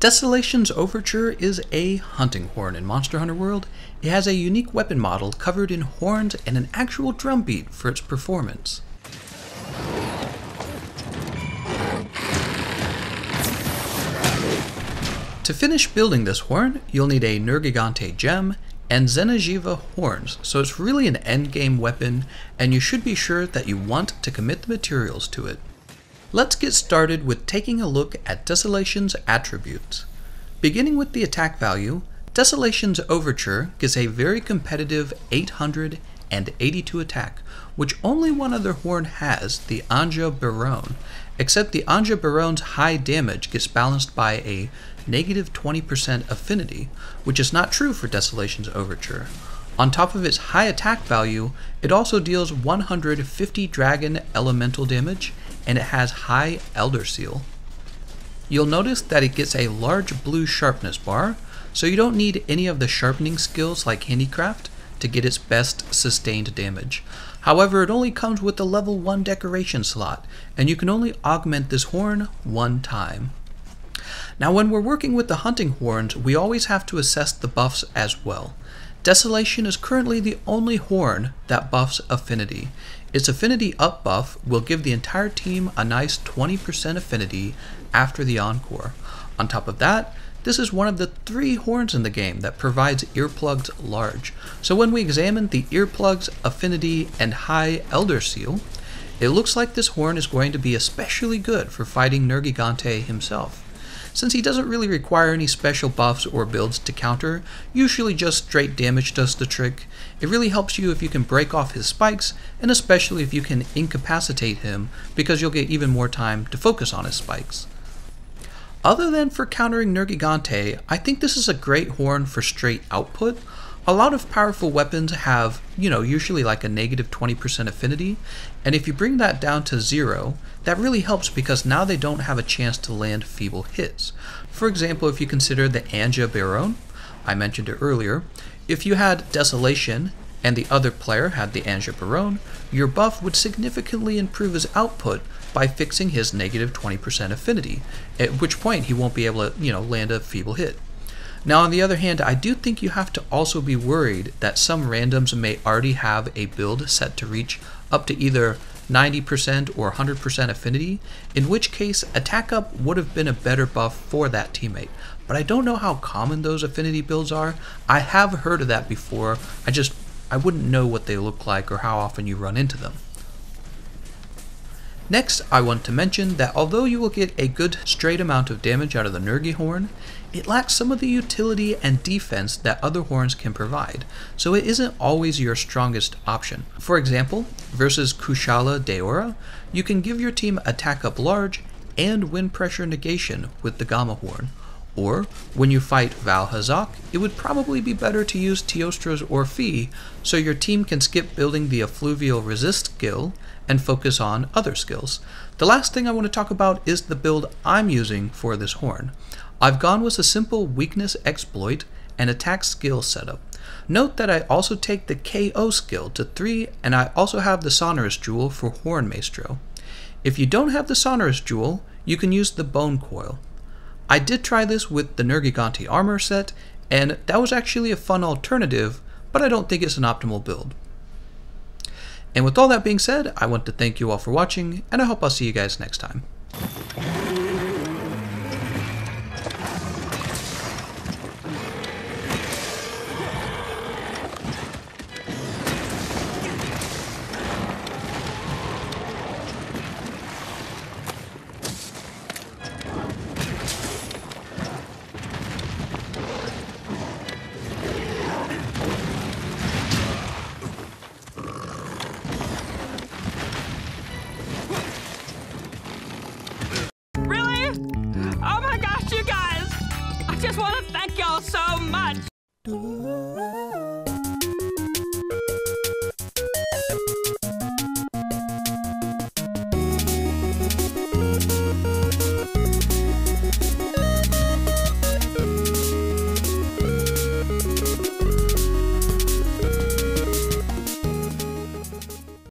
Desolation's Overture is a hunting horn in Monster Hunter World. It has a unique weapon model covered in horns and an actual drum beat for its performance. To finish building this horn, you'll need a Nergigante gem and Xeno'jiiva horns, so it's really an endgame weapon, and you should be sure that you want to commit the materials to it. Let's get started with taking a look at Desolation's attributes. Beginning with the attack value, Desolation's Overture gives a very competitive 882 attack, which only one other horn has, the Anja Barone, except the Anja Barone's high damage gets balanced by a -20% affinity, which is not true for Desolation's Overture. On top of its high attack value, it also deals 150 dragon elemental damage, and it has high Elder Seal. You'll notice that it gets a large blue sharpness bar, so you don't need any of the sharpening skills like Handicraft to get its best sustained damage. However, it only comes with the level 1 decoration slot, and you can only augment this horn one time. Now, when we're working with the hunting horns, we always have to assess the buffs as well. Desolation is currently the only horn that buffs affinity. Its affinity up buff will give the entire team a nice 20% affinity after the encore. On top of that, this is one of the 3 horns in the game that provides earplugs large. So when we examine the earplugs, affinity, and high Elder Seal, it looks like this horn is going to be especially good for fighting Nergigante himself. Since he doesn't really require any special buffs or builds to counter, usually just straight damage does the trick. It really helps you if you can break off his spikes, and especially if you can incapacitate him, because you'll get even more time to focus on his spikes. Other than for countering Nergigante, I think this is a great horn for straight output. A lot of powerful weapons have, usually like a -20% affinity, and if you bring that down to 0, that really helps because now they don't have a chance to land feeble hits. For example, if you consider the Anja Barone, I mentioned it earlier, if you had Desolation and the other player had the Anja Barone, your buff would significantly improve his output by fixing his -20% affinity, at which point he won't be able to, land a feeble hit. Now, on the other hand, I do think you have to also be worried that some randoms may already have a build set to reach up to either 90% or 100% affinity, in which case attack up would have been a better buff for that teammate. But I don't know how common those affinity builds are. I have heard of that before, I wouldn't know what they look like or how often you run into them. Next, I want to mention that although you will get a good straight amount of damage out of the Nergi horn, it lacks some of the utility and defense that other horns can provide, so it isn't always your strongest option. For example, versus Kushala Deora, you can give your team attack up large and wind pressure negation with the Gamma horn. Or, when you fight Val Hazak, it would probably be better to use Teostra's Orphe so your team can skip building the Effluvial Resist skill and focus on other skills. The last thing I want to talk about is the build I'm using for this horn. I've gone with a simple weakness exploit and attack skill setup. Note that I also take the KO skill to 3, and I also have the Sonorous Jewel for Horn Maestro. If you don't have the Sonorous Jewel, you can use the Bone Coil. I did try this with the Nergigante armor set, and that was actually a fun alternative, but I don't think it's an optimal build. And with all that being said, I want to thank you all for watching, and I hope I'll see you guys next time. just want to thank y'all so much.